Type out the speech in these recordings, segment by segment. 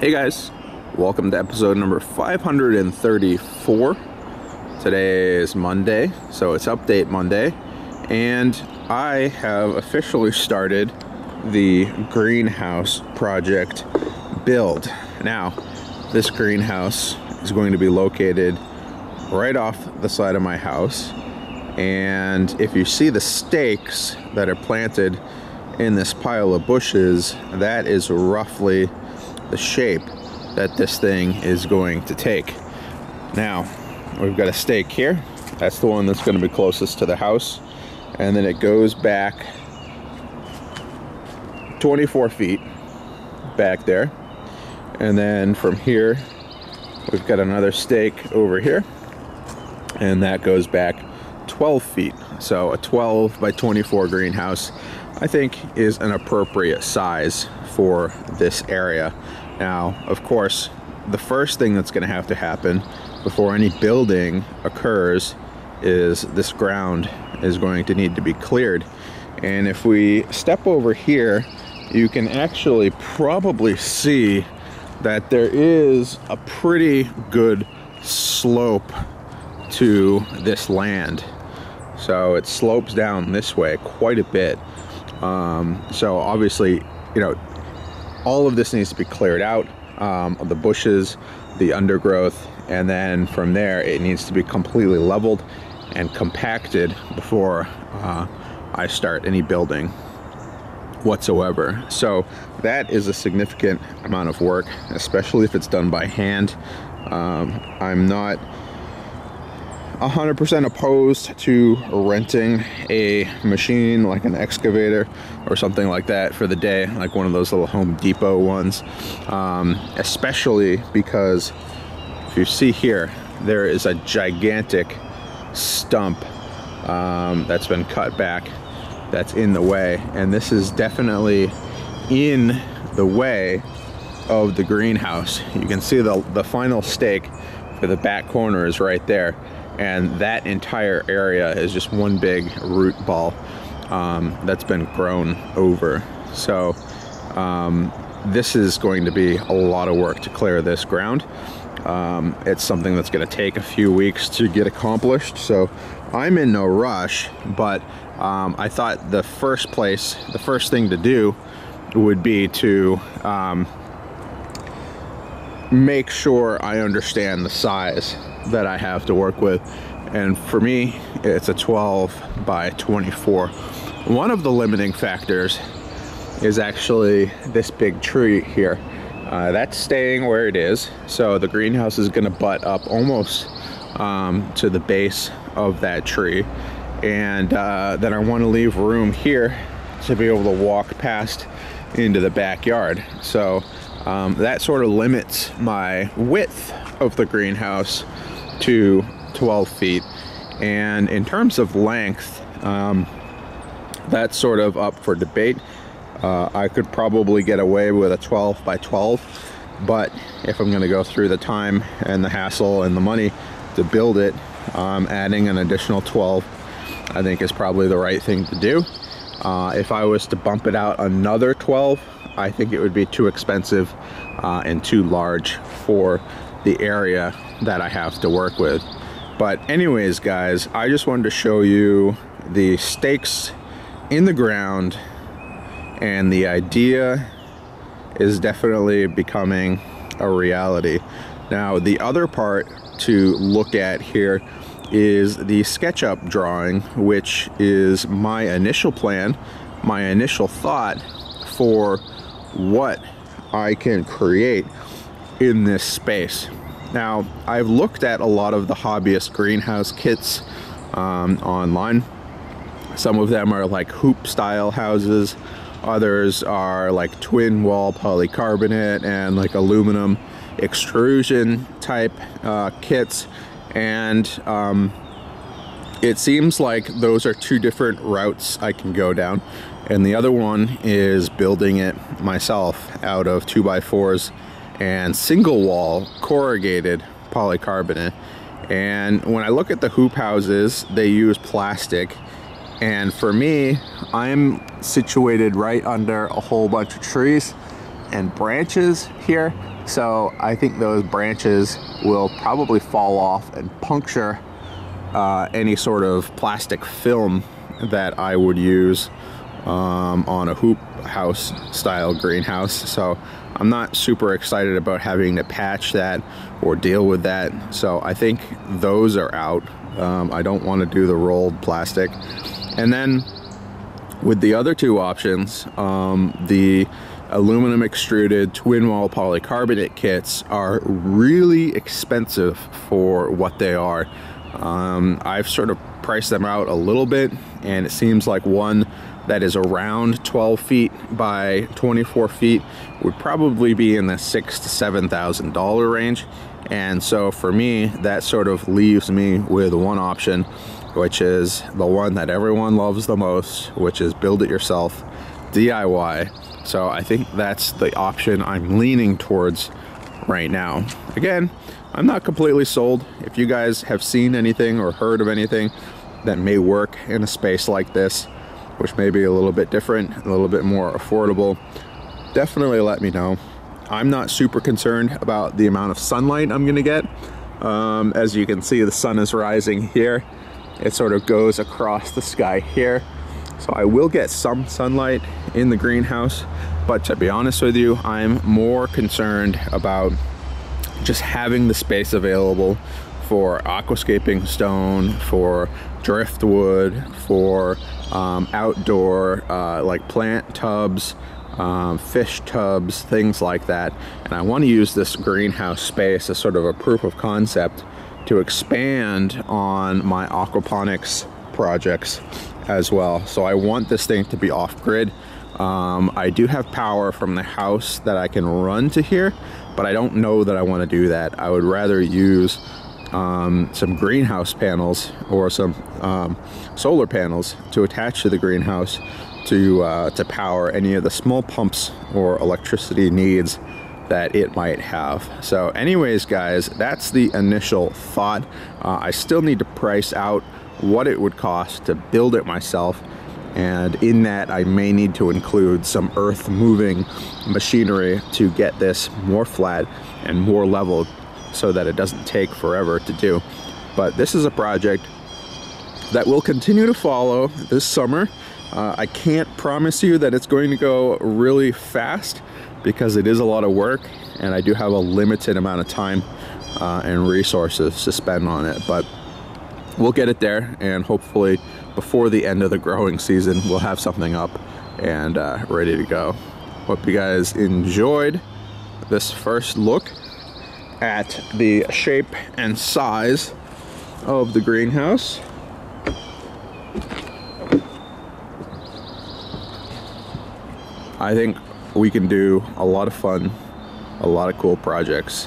Hey guys, welcome to episode number 534. Today is Monday, so it's update Monday, and I have officially started the greenhouse project build. Now, this greenhouse is going to be located right off the side of my house, and if you see the stakes that are planted in this pile of bushes, that is roughly the shape that this thing is going to take. Now, we've got a stake here. That's the one that's going to be closest to the house. And then it goes back 24 feet back there. And then from here, we've got another stake over here. And that goes back 12 feet. So a 12 by 24 greenhouse, I think, is an appropriate size for this area. Now, of course, the first thing that's going to have to happen before any building occurs is this ground is going to need to be cleared. And if we step over here, you can actually probably see that there is a pretty good slope to this land. So it slopes down this way quite a bit. So obviously, you know, all of this needs to be cleared out, the bushes, the undergrowth, and then from there it needs to be completely leveled and compacted before I start any building whatsoever. So that is a significant amount of work, especially if it's done by hand. I'm not 100% opposed to renting a machine like an excavator or something like that for the day, like one of those little Home Depot ones, especially because if you see here, there is a gigantic stump that's been cut back that's in the way, and this is definitely in the way of the greenhouse. You can see the final stake for the back corner is right there. And that entire area is just one big root ball that's been grown over. So this is going to be a lot of work to clear this ground. It's something that's going to take a few weeks to get accomplished. So I'm in no rush, but I thought the first thing to do would be to make sure I understand the size that I have to work with, and for me it's a 12 by 24. One of the limiting factors is actually this big tree here. That's staying where it is, so the greenhouse is going to butt up almost to the base of that tree, and then I want to leave room here to be able to walk past into the backyard. So that sort of limits my width of the greenhouse to 12 feet. And in terms of length, that's sort of up for debate. I could probably get away with a 12 by 12, but if I'm going to go through the time and the hassle and the money to build it, adding an additional 12, I think, is probably the right thing to do. If I was to bump it out another 12, I think it would be too expensive and too large for the area that I have to work with. But anyways, guys, I just wanted to show you the stakes in the ground, and the idea is definitely becoming a reality. Now, the other part to look at here is the SketchUp drawing, which is my initial plan, my initial thought for what I can create in this space. Now, I've looked at a lot of the hobbyist greenhouse kits online. Some of them are like hoop style houses, others are like twin wall polycarbonate and like aluminum extrusion type kits, and it seems like those are two different routes I can go down, and the other one is building it myself out of 2x4s and single wall corrugated polycarbonate. And when I look at the hoop houses, they use plastic, and for me, I'm situated right under a whole bunch of trees and branches here, So I think those branches will probably fall off and puncture any sort of plastic film that I would use on a hoop house style greenhouse. So I'm not super excited about having to patch that or deal with that. So I think those are out. I don't want to do the rolled plastic. And then with the other two options, the aluminum extruded twin wall polycarbonate kits are really expensive for what they are. I've sort of priced them out a little bit, and it seems like one that is around 12 feet by 24 feet would probably be in the $6,000 to $7,000 range. And so for me, that sort of leaves me with one option, which is the one that everyone loves the most, which is build it yourself, DIY. So I think that's the option I'm leaning towards right now. Again, I'm not completely sold. If you guys have seen anything or heard of anything that may work in a space like this, which may be a little bit different, a little bit more affordable, definitely let me know. I'm not super concerned about the amount of sunlight I'm gonna get. As you can see, the sun is rising here. It sort of goes across the sky here. So I will get some sunlight in the greenhouse, but to be honest with you, I'm more concerned about just having the space available for aquascaping stone, for driftwood, for outdoor like plant tubs, fish tubs, things like that. And I want to use this greenhouse space as sort of a proof of concept to expand on my aquaponics projects as well. So I want this thing to be off-grid. I do have power from the house that I can run to here, but I don't know that I want to do that. I would rather use some greenhouse panels or some solar panels to attach to the greenhouse to power any of the small pumps or electricity needs that it might have. So anyways, guys, that's the initial thought. I still need to price out what it would cost to build it myself, and in that I may need to include some earth moving machinery to get this more flat and more leveled so that it doesn't take forever to do. But this is a project that will continue to follow this summer. I can't promise you that it's going to go really fast because it is a lot of work, and I do have a limited amount of time and resources to spend on it. But we'll get it there, and hopefully before the end of the growing season we'll have something up and ready to go. Hope you guys enjoyed this first look at the shape and size of the greenhouse. I think we can do a lot of fun, a lot of cool projects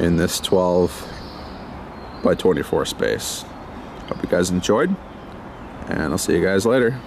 in this 12 by 24 space. Hope you guys enjoyed, and I'll see you guys later.